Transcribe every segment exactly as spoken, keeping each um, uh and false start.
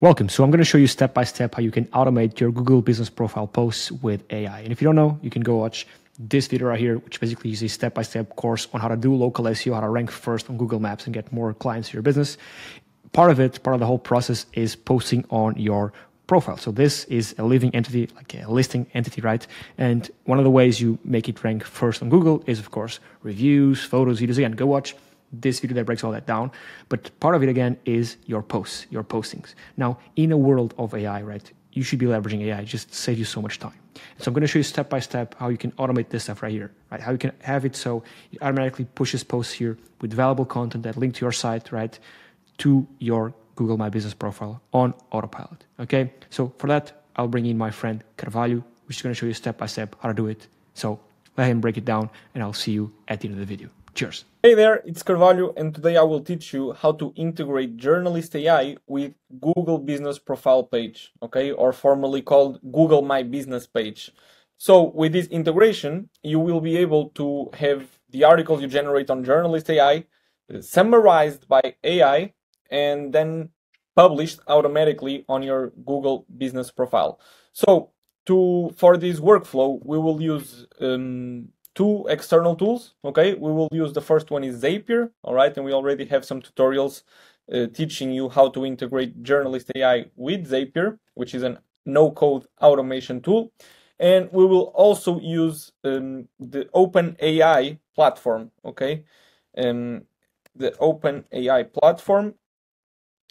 Welcome. So I'm going to show you step by step how you can automate your Google Business Profile posts with A I. And if you don't know, you can go watch this video right here, which basically is a step by step course on how to do local S E O, how to rank first on Google Maps and get more clients to your business. Part of it, part of the whole process is posting on your profile. So this is a living entity, like a listing entity, right? And one of the ways you make it rank first on Google is, of course, reviews, photos, videos. Again, go watch this video that breaks all that down. But part of it, again, is your posts, your postings. Now, in a world of A I, right, you should be leveraging A I. It just saves you so much time. So I'm going to show you step by step how you can automate this stuff right here, right? How you can have it so it automatically pushes posts here with valuable content that link to your site, right, to your Google My Business profile on autopilot, okay? So for that, I'll bring in my friend Carvalho, which is going to show you step by step how to do it. So let him break it down, and I'll see you at the end of the video. Cheers. Hey there, it's Carvalho, and today I will teach you how to integrate Journalist A I with Google Business Profile page, okay, or formerly called Google My Business page. So with this integration, you will be able to have the articles you generate on Journalist A I summarized by A I and then published automatically on your Google Business Profile. So to for this workflow, we will use um, two external tools, okay? We will use the first one is Zapier, all right? And we already have some tutorials uh, teaching you how to integrate Journalist A I with Zapier, which is a no-code automation tool. And we will also use um, the OpenAI platform, okay? Um, the OpenAI platform.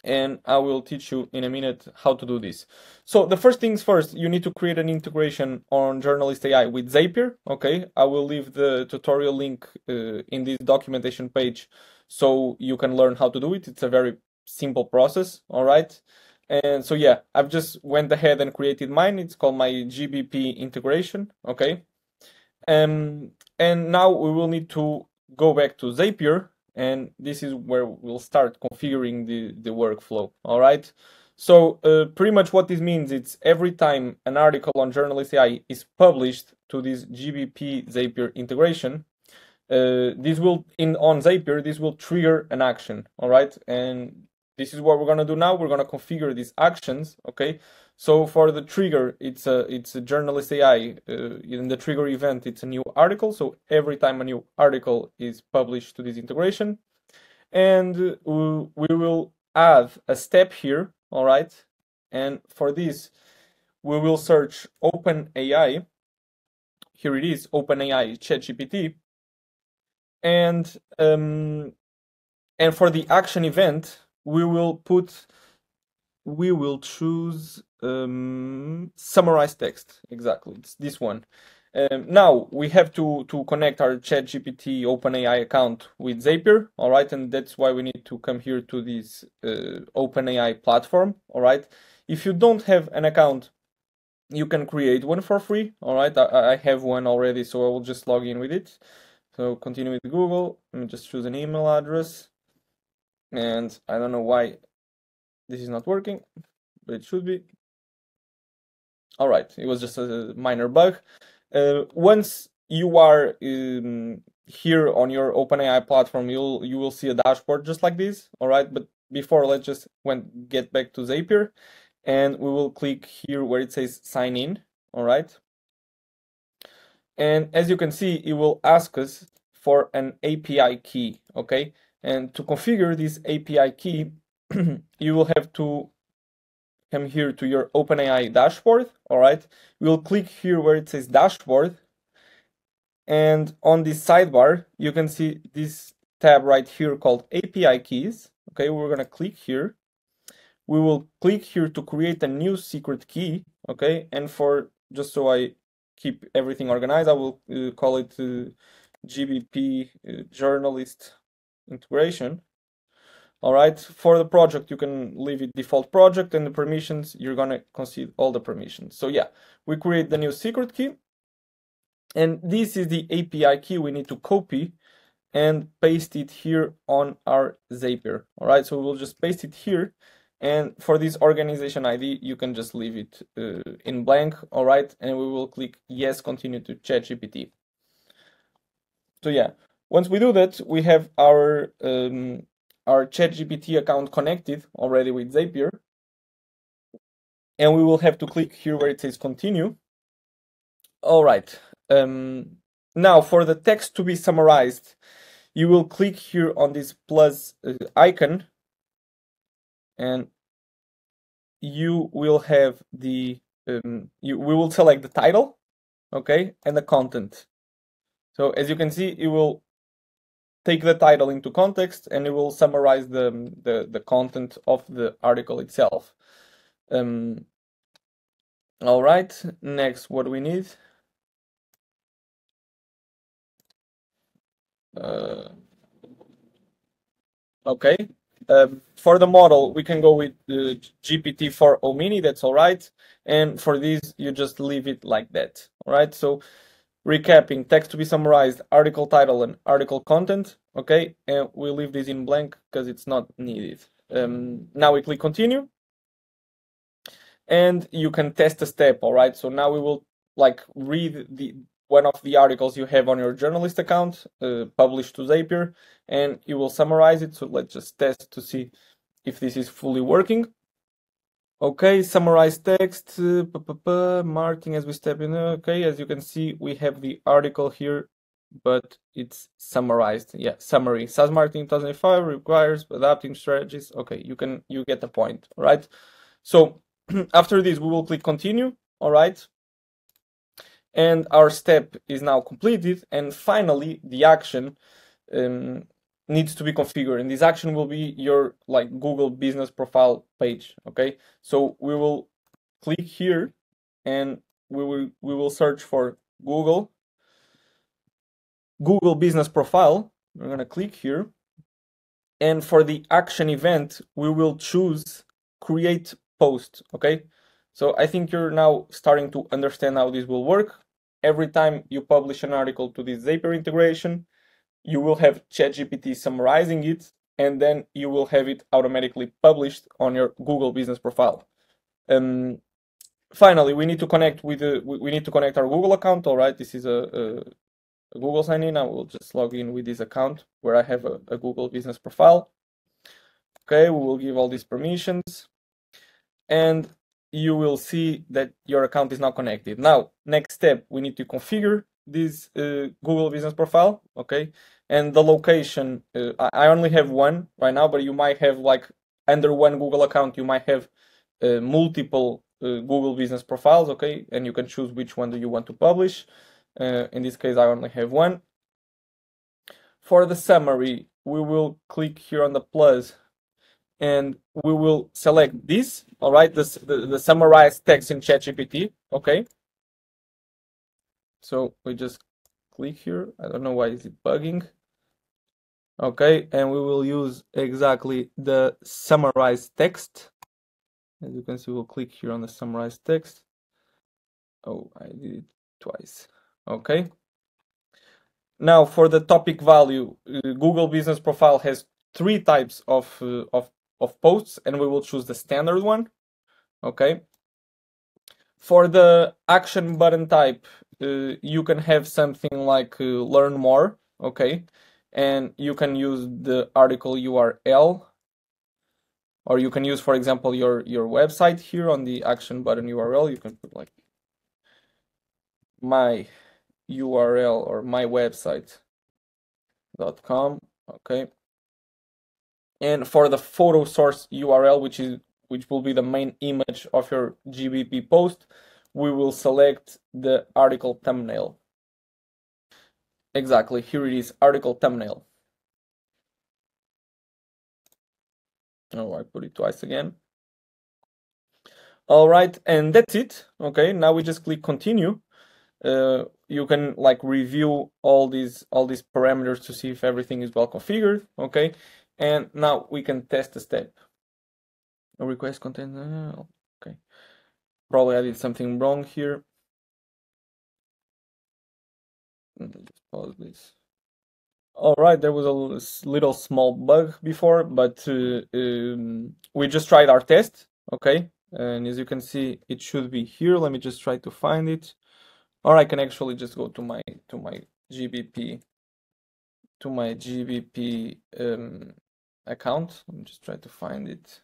And I will teach you in a minute how to do this. So the first things first, you need to create an integration on Journalist A I with Zapier, okay? I will leave the tutorial link uh, in this documentation page so you can learn how to do it. It's a very simple process, all right? And so yeah, I've just went ahead and created mine. It's called my G B P integration, okay? Um, and now we will need to go back to Zapier. And this is where we'll start configuring the, the workflow, all right? So uh, pretty much what this means, it's every time an article on Journalist A I is published to this G B P Zapier integration, uh, this will, in on Zapier, this will trigger an action, all right? And this is what we're gonna do now. We're gonna configure these actions, okay? So for the trigger, it's a, it's a Journalist A I. Uh, in the trigger event, it's a new article. So every time a new article is published to this integration. And we will add a step here, all right? And for this, we will search OpenAI. Here it is, OpenAI ChatGPT. And, um, and for the action event, we will put... we will choose um, summarize text, exactly, it's this one. Um, now, we have to, to connect our ChatGPT OpenAI account with Zapier, all right, and that's why we need to come here to this uh, OpenAI platform, all right. If you don't have an account, you can create one for free, all right. I, I have one already, so I will just log in with it. So continue with Google, let me just choose an email address, and I don't know why this is not working, but it should be. All right, it was just a minor bug. Uh, once you are um, here on your OpenAI platform, you'll you will see a dashboard just like this. All right, but before, let's just went, get back to Zapier, and we will click here where it says sign in. All right, and as you can see, it will ask us for an A P I key. Okay, and to configure this A P I key, you will have to come here to your OpenAI dashboard, all right? We'll click here where it says dashboard, and on this sidebar, you can see this tab right here called A P I keys, okay? We're gonna click here. We will click here to create a new secret key, okay? And for, just so I keep everything organized, I will uh, call it uh, G B P uh, Journalist Integration. All right, for the project, you can leave it default project, and the permissions, you're gonna concede all the permissions. So yeah, we create the new secret key. And this is the A P I key we need to copy and paste it here on our Zapier. All right, so we'll just paste it here. And for this organization I D, you can just leave it uh, in blank, all right? And we will click yes, continue to ChatGPT. So yeah, once we do that, we have our, um, our ChatGPT account connected already with Zapier, and we will have to click here where it says continue. All right. Um, now, for the text to be summarized, you will click here on this plus uh, icon, and you will have the um, you, we will select the title, okay, and the content. So as you can see, it will take the title into context, and it will summarize the the, the content of the article itself. Um, all right. Next, what do we need? Uh, okay. Um, for the model, we can go with the uh, G P T four o mini. That's all right. And for this, you just leave it like that. All right. So, recapping: text to be summarized, article title, and article content. Okay. And we leave this in blank because it's not needed. Um, now we click continue, and you can test a step. All right. So now we will like read the one of the articles you have on your Journalist account, uh, published to Zapier, and you will summarize it. So let's just test to see if this is fully working. Okay, summarize text, uh, p -p -p marking as we step in. Okay, as you can see, we have the article here, but it's summarized. Yeah, summary. SaaS marketing two thousand five requires adapting strategies. Okay, you can you get the point, all right? So after this, we will click continue, all right? And our step is now completed. And finally, the action um, needs to be configured. And this action will be your like Google Business Profile page. Okay, so we will click here, and we will we will search for Google Google Business Profile. We're gonna click here, and for the action event, we will choose Create Post. Okay. So I think you're now starting to understand how this will work. Every time you publish an article to this Zapier integration, you will have ChatGPT summarizing it, and then you will have it automatically published on your Google Business Profile. Um, finally, we need to connect with the, we need to connect our Google account. All right, this is a, a, a Google sign-in. I will just log in with this account where I have a, a Google Business Profile. Okay, we will give all these permissions, and you will see that your account is now connected. Now, next step, we need to configure this uh, Google Business Profile, okay? And the location, uh, I only have one right now, but you might have like under one Google account, you might have uh, multiple uh, Google Business Profiles, okay? And you can choose which one do you want to publish. Uh, in this case, I only have one. For the summary, we will click here on the plus, and we will select this, all right, this, the, the summarized text in ChatGPT, okay? So we just click here. I don't know why is it bugging. Okay, and we will use exactly the summarized text. As you can see, we'll click here on the summarized text. Oh, I did it twice, okay? Now for the topic value, Google Business Profile has three types of, uh, of of posts, and we will choose the standard one, okay? For the action button type, uh, you can have something like uh, learn more, okay? And you can use the article U R L, or you can use, for example, your, your website here on the action button U R L. You can put like my U R L or my website dot com, okay? And for the photo source U R L, which is which will be the main image of your G B P post, we will select the article thumbnail. Exactly, here it is, article thumbnail. Oh, I put it twice again. All right, and that's it. Okay, now we just click continue. Uh, you can like review all these all these parameters to see if everything is well configured. Okay. And now we can test the step. A request content, okay. Probably I did something wrong here. Let's pause this. All right, there was a little small bug before, but uh, um, we just tried our test, okay? And as you can see, it should be here. Let me just try to find it. Or I can actually just go to my to my G B P to my G B P um, account. I'm just trying to find it.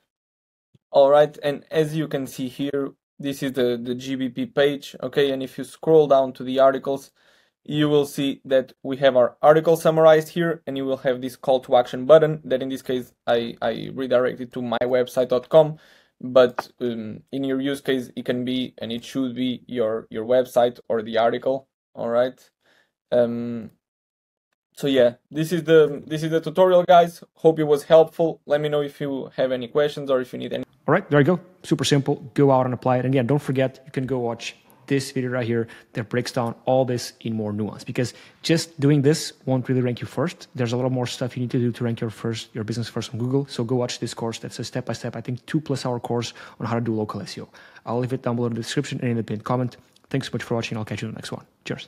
All right, and as you can see here, This is the, the G B P page, okay? And if you scroll down to the articles, you will see that we have our article summarized here, and you will have this call to action button that in this case, I, I redirected to my website dot com, but um, in your use case, it can be, and it should be your, your website or the article, all right? Um, so yeah, this is the this is the tutorial, guys. Hope it was helpful. Let me know if you have any questions or if you need any. All right, there you go. Super simple. Go out and apply it. And again, don't forget, you can go watch this video right here that breaks down all this in more nuance, because just doing this won't really rank you first. There's a lot more stuff you need to do to rank your first, your business first on Google. So go watch this course. That's a step-by-step, I think, two plus hour course on how to do local S E O. I'll leave it down below in the description and in the pinned comment. Thanks so much for watching. I'll catch you in the next one. Cheers.